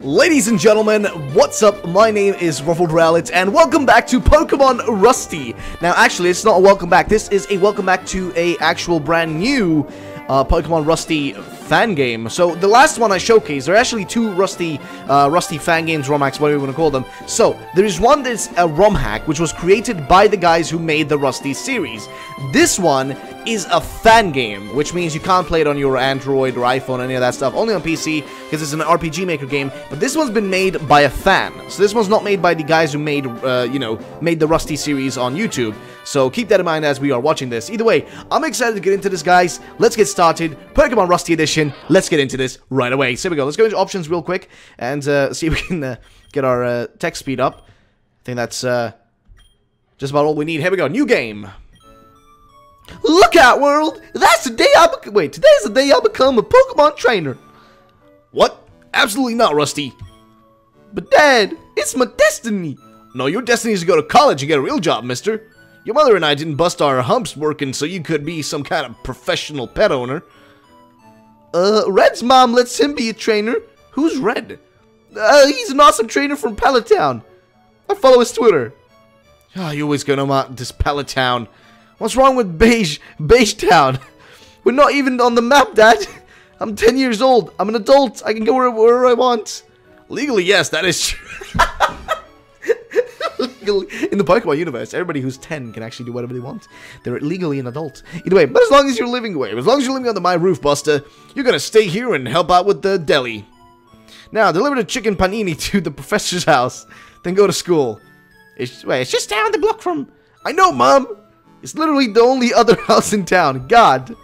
Ladies and gentlemen, what's up? My name is RuffledRowlit, and welcome back to Pokemon Rusty. Now, actually, it's not a welcome back. This is a welcome back to a actual brand new Pokemon Rusty fan game. So, the last one I showcased, there are actually two Rusty fan games, ROM hacks, whatever you want to call them. So, there is one that's a ROM hack, which was created by the guys who made the Rusty series. This one is a fan game, which means you can't play it on your Android or iPhone, any of that stuff, only on PC, because it's an RPG Maker game, but this one's been made by a fan, so this one's not made by the guys who made, made the Rusty series on YouTube, so keep that in mind as we are watching this. Either way, I'm excited to get into this, guys. Let's get started, Pokemon Rusty Edition, let's get into this right away. So here we go, let's go into options real quick, and see if we can get our text speed up. I think that's just about all we need. Here we go, new game. Look out, world! That's the day today's the day I become a Pokemon trainer! What? Absolutely not, Rusty. But Dad, it's my destiny! No, your destiny is to go to college and get a real job, mister. Your mother and I didn't bust our humps working so you could be some kind of professional pet owner. Red's mom lets him be a trainer. Who's Red? He's an awesome trainer from Pallet Town. I follow his Twitter. Oh, you always gonna mock this Pallet Town. What's wrong with Beige Town? We're not even on the map, Dad. I'm 10 years old. I'm an adult. I can go wherever I want. Legally, yes, that is true. Legally, in the Pokemon universe, everybody who's 10 can actually do whatever they want. They're legally an adult. Either way, but as long as you're living away, as long as you're living under my roof, Buster, you're gonna stay here and help out with the deli. Now, deliver the chicken panini to the professor's house, then go to school. It's just down the block from... I know, Mom! It's literally the only other house in town. God.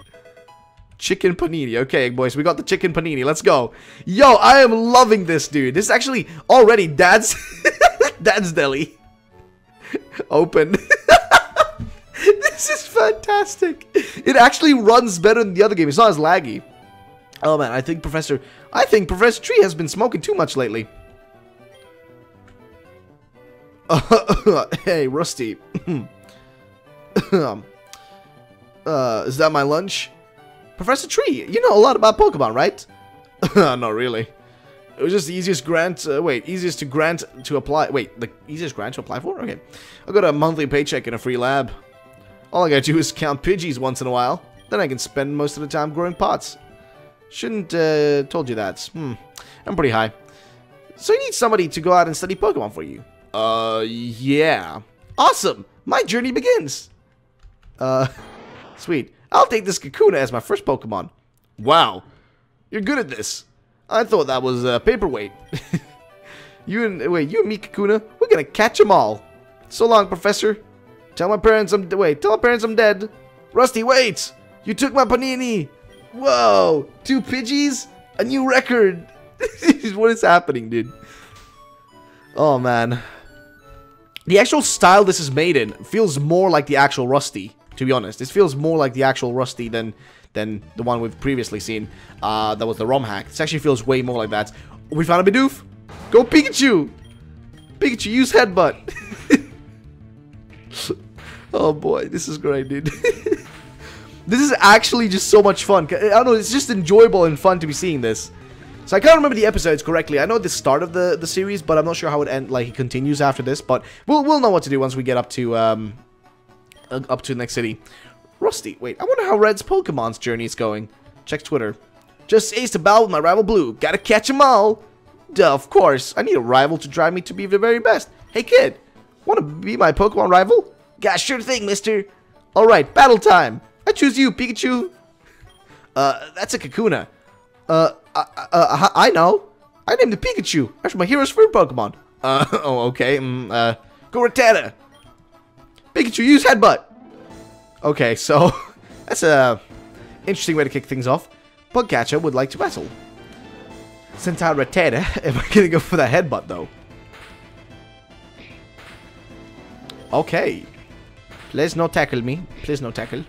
Chicken panini. Okay, boys. We got the chicken panini. Let's go. Yo, I am loving this, dude. This is actually already Dad's... Dad's deli. Open. This is fantastic. It actually runs better than the other game. It's not as laggy. Oh, man. I think Professor Tree has been smoking too much lately. Hey, Rusty. Is that my lunch? Professor Tree, you know a lot about Pokemon, right? Not really. It was just the easiest grant, the easiest grant to apply for? Okay. I got a monthly paycheck in a free lab. All I gotta do is count Pidgeys once in a while. Then I can spend most of the time growing pots. Shouldn't, told you that. I'm pretty high. So you need somebody to go out and study Pokemon for you. Yeah. Awesome! My journey begins! Sweet. I'll take this Kakuna as my first Pokemon. Wow. You're good at this. I thought that was a paperweight. You and me, Kakuna, we're gonna catch them all. So long, Professor. Tell my parents I'm dead. Rusty, wait! You took my panini! Whoa! 2 Pidgeys? A new record! What is happening, dude? Oh, man. The actual style this is made in feels more like the actual Rusty, to be honest. It feels more like the actual Rusty than the one we've previously seen. That was the ROM hack. This actually feels way more like that. We found a Bidoof. Go Pikachu! Pikachu, use headbutt. Oh boy, this is great, dude. This is actually just so much fun. I don't know, it's just enjoyable and fun to be seeing this. So I can't remember the episodes correctly. I know the start of the series, but I'm not sure how it ends. Like, it continues after this, but we'll know what to do once we get up to the next city. Rusty, wait. I wonder how Red's Pokemon's journey is going. Check Twitter. Just aced a battle with my rival Blue. Gotta catch 'em all. Duh, of course. I need a rival to drive me to be the very best. Hey kid, wanna be my Pokemon rival? Yeah, sure thing, mister. All right, battle time. I choose you, Pikachu. That's a Kakuna. I know. I named it Pikachu. That's my hero's first Pokemon. Go Rotetta. Pikachu, use headbutt. Okay, so that's a interesting way to kick things off. Pugcatcher would like to battle. Since I Rotetta, am I gonna go for that headbutt though? Okay. Please no tackle me. Please no tackle.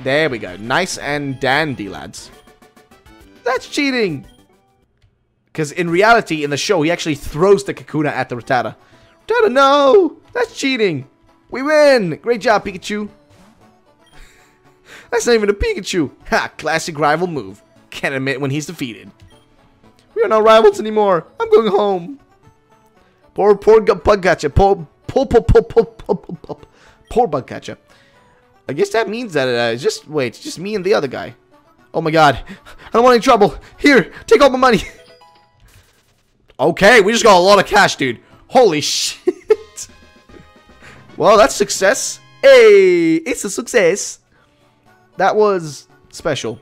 There we go. Nice and dandy, lads. That's cheating! Because in reality, in the show, he actually throws the Kakuna at the Rattata. Rattata, no! That's cheating! We win! Great job, Pikachu! That's not even a Pikachu! Ha! Classic rival move. Can't admit when he's defeated. We are not rivals anymore. I'm going home. Poor Bugcatcher. Poor Bugcatcher. I guess that means that it's just, wait, it's just me and the other guy. Oh my god. I don't want any trouble. Here, take all my money. Okay, we just got a lot of cash, dude. Holy shit. Well, that's success. Hey, it's a success. That was special.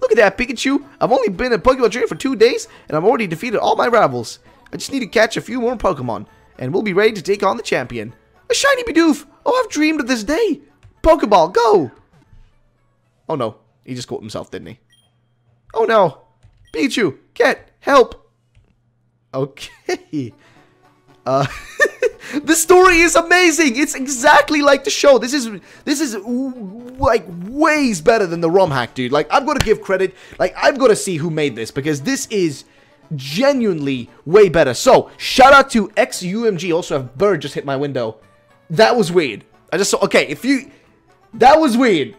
Look at that, Pikachu. I've only been at Pokemon Training for 2 days, and I've already defeated all my rivals. I just need to catch a few more Pokemon, and we'll be ready to take on the champion. A shiny Bidoof! Oh, I've dreamed of this day! Pokeball, go! Oh no, he just caught himself, didn't he? Oh no! Pikachu, get help! Okay. This story is amazing! It's exactly like the show. This is like ways better than the ROM hack, dude. Like, I've got to give credit. Like, I've got to see who made this, because this is genuinely way better. So, shout out to XUMG. Also, a bird just hit my window. That was weird. I just saw, okay, if you, that was weird.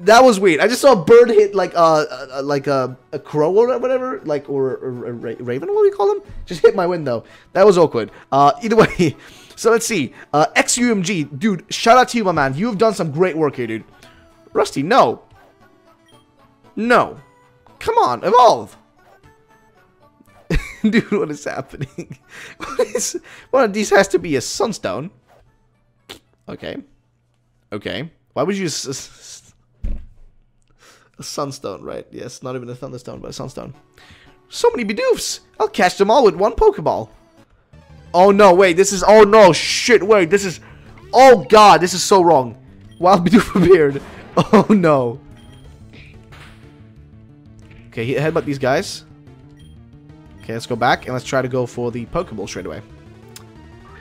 That was weird. I just saw a bird hit like a crow or whatever, like, or a raven, what do you call them? Just hit my window. That was awkward. Either way, so let's see. XUMG, dude, shout out to you, my man. You've done some great work here, dude. Rusty, no. No. Come on, evolve. Dude, what is happening? One of these has to be a sunstone. Okay. Okay. Why would you use a sunstone, right? Yes, not even a thunderstone, but a sunstone. So many Bidoofs! I'll catch them all with one Pokeball. Oh no, wait, this is, oh no, shit, wait, this is, oh god, this is so wrong. Wild Bidoof appeared. Oh no. Okay, headbutt these guys. Okay, let's go back and let's try to go for the Pokeball straight away.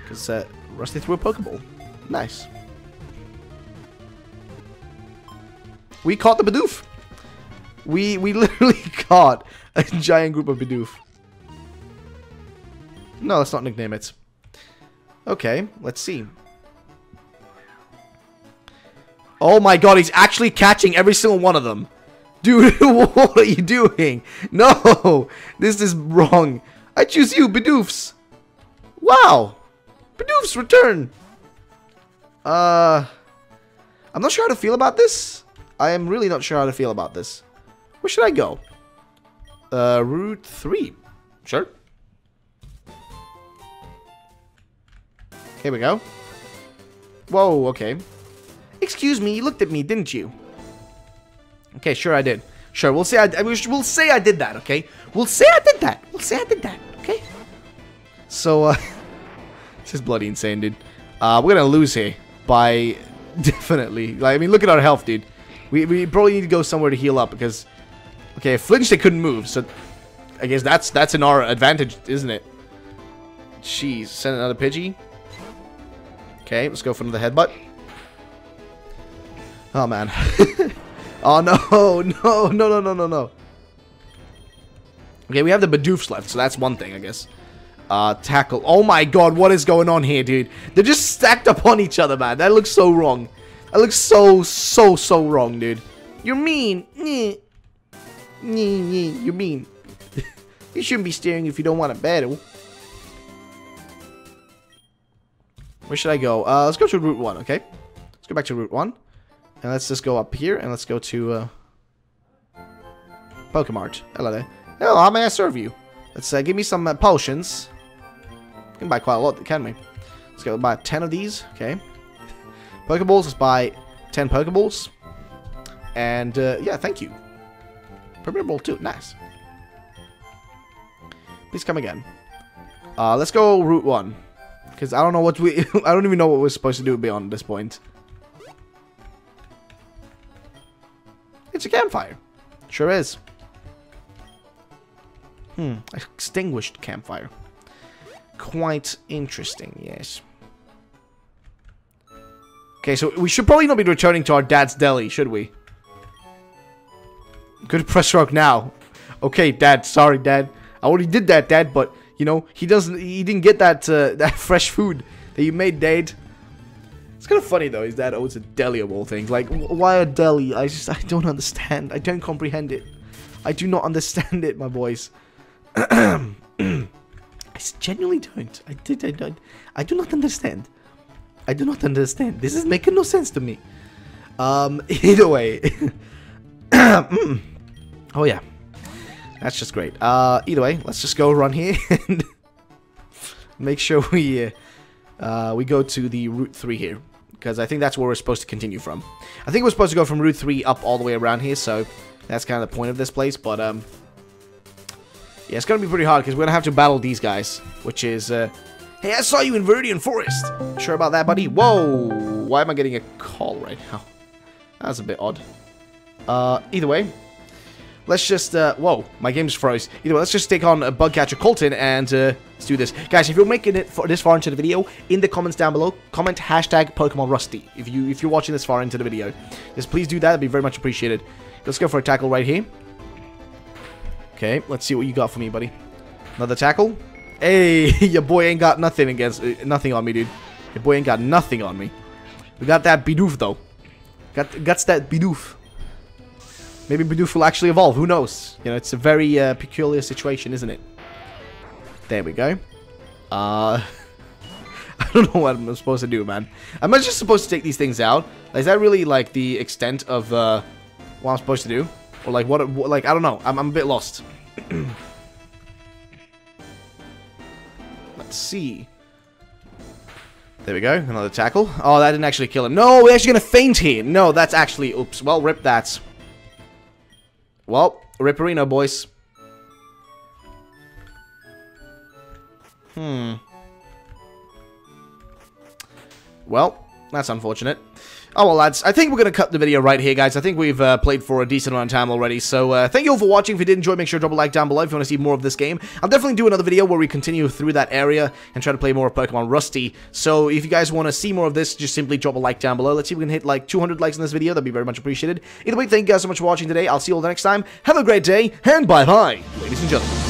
Because Rusty threw a Pokeball. Nice. We caught the Bidoof. We literally caught a giant group of Bidoof. No, let's not nickname it. Okay, let's see. Oh my god, he's actually catching every single one of them. Dude, what are you doing? No, this is wrong. I choose you, Bidoofs. Wow. Bidoofs return. I'm not sure how to feel about this. I am really not sure how to feel about this. Where should I go? Route 3. Sure. Here we go. Whoa, okay. Excuse me, you looked at me, didn't you? Okay, sure I did. Sure, we'll say I did that, okay? We'll say I did that. We'll say I did that, okay? So, this is bloody insane, dude. We're gonna lose here by definitely. Like, I mean, look at our health, dude. We probably need to go somewhere to heal up because, okay, flinched, they couldn't move, so I guess that's in our advantage, isn't it? Jeez, send another Pidgey. Okay, let's go for another headbutt. Oh man. Oh no, no, no, no, no, no, no. Okay, we have the Bidoofs left, so that's one thing, I guess. Tackle. Oh my god, what is going on here, dude? They're just stacked up on each other, man. That looks so wrong. That looks so wrong, dude. You're mean. You're mean. You shouldn't be staring if you don't want a battle. Where should I go? Let's go to Route 1, okay? Let's go back to Route 1. And let's just go up here, and let's go to, Pokemart. Hello there. Hello, how may I serve you? Let's, give me some potions. We can buy quite a lot, can we? Let's go buy 10 of these. Okay. Pokeballs, let's buy 10 Pokeballs. And, yeah, thank you. Premier Ball too, nice. Please come again. Let's go Route 1. Because I don't know what we, I don't even know what we're supposed to do beyond this point. It's a campfire. Sure is. Hmm. Extinguished campfire. Quite interesting, yes. Okay, so we should probably not be returning to our dad's deli, should we? Good press rock now. Okay, dad. Sorry, dad. I already did that, dad, but, you know, he doesn't, he didn't get that, that fresh food that you made, dad. It's kind of funny, though. His dad owns a deli of all things. Like, why a deli? I don't understand. I don't comprehend it. I do not understand it, my boys. I genuinely don't. I do not understand. This is making no sense to me. Either way. Oh yeah. That's just great. Either way, let's just go run here and make sure we go to the Route 3 here, because I think that's where we're supposed to continue from. I think we're supposed to go from Route 3 up all the way around here, so that's kind of the point of this place, but yeah, it's gonna be pretty hard because we're gonna have to battle these guys, which is hey, I saw you in Viridian Forest. Sure about that, buddy? Whoa! Why am I getting a call right now? That's a bit odd. Either way, let's just, whoa, my game's froze. Either way, let's just take on Bugcatcher Colton and let's do this. Guys, if you're making it this far into the video, in the comments down below, comment hashtag Pokemon Rusty. If you're watching this far into the video, just please do that. It'd be very much appreciated. Let's go for a tackle right here. Okay, let's see what you got for me, buddy. Another tackle. Hey, your boy ain't got nothing against, nothing on me, dude. Your boy ain't got nothing on me. We got that Bidoof, though. Got that Bidoof. Maybe Bidoof will actually evolve. Who knows? You know, it's a very peculiar situation, isn't it? There we go. I don't know what I'm supposed to do, man. Am I just supposed to take these things out? Is that really, like, the extent of what I'm supposed to do? Or, like, what like, I don't know. I'm a bit lost. Let's see. There we go. Another tackle. Oh, that didn't actually kill him. No, we're actually going to faint here. No, that's actually... Oops. Well, rip that. Well, Ripperino, boys. Well, that's unfortunate. Oh, well, lads, I think we're going to cut the video right here, guys. I think we've played for a decent amount of time already. So, thank you all for watching. If you did enjoy, make sure to drop a like down below if you want to see more of this game. I'll definitely do another video where we continue through that area and try to play more of Pokemon Rusty. So, if you guys want to see more of this, just simply drop a like down below. Let's see if we can hit, like, 200 likes in this video. That'd be very much appreciated. Either way, thank you guys so much for watching today. I'll see you all the next time. Have a great day, and bye-bye, ladies and gentlemen.